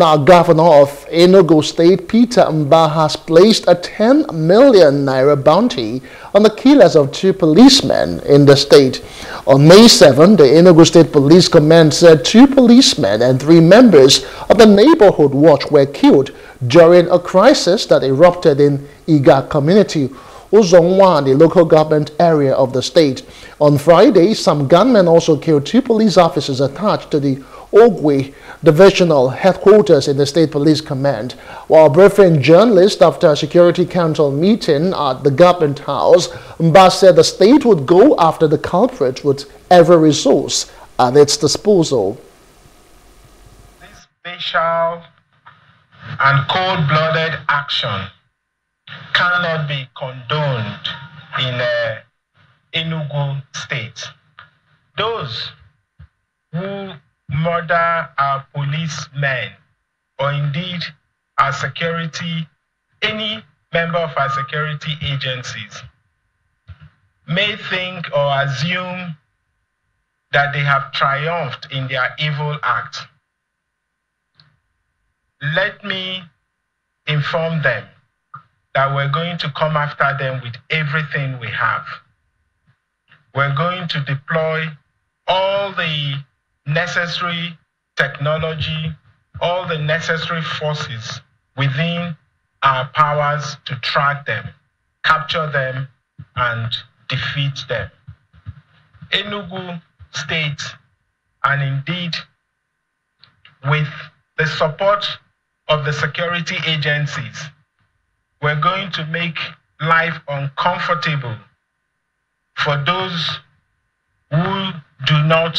Now, Governor of Enugu State, Peter Mbah, has placed a 10 million naira bounty on the killers of two policemen in the state. On May 7, the Enugu State Police Command said two policemen and three members of the neighborhood watch were killed during a crisis that erupted in Iggah community, Uzo-Uwani, the local government area of the state. On Friday, some gunmen also killed two police officers attached to the Ogui divisional headquarters in the State Police Command. While briefing journalists after a Security Council meeting at the government house, Mbah said the state would go after the culprit with every resource at its disposal. This special and cold-blooded action cannot be condoned in Enugu State. Those who murder our policemen, or indeed our security, any member of our security agencies, may think or assume that they have triumphed in their evil act. Let me inform them that we're going to come after them with everything we have. We're going to deploy all the necessary technology, all the necessary forces within our powers to track them, capture them, and defeat them. Enugu State, and indeed with the support of the security agencies, we're going to make life uncomfortable for those who do not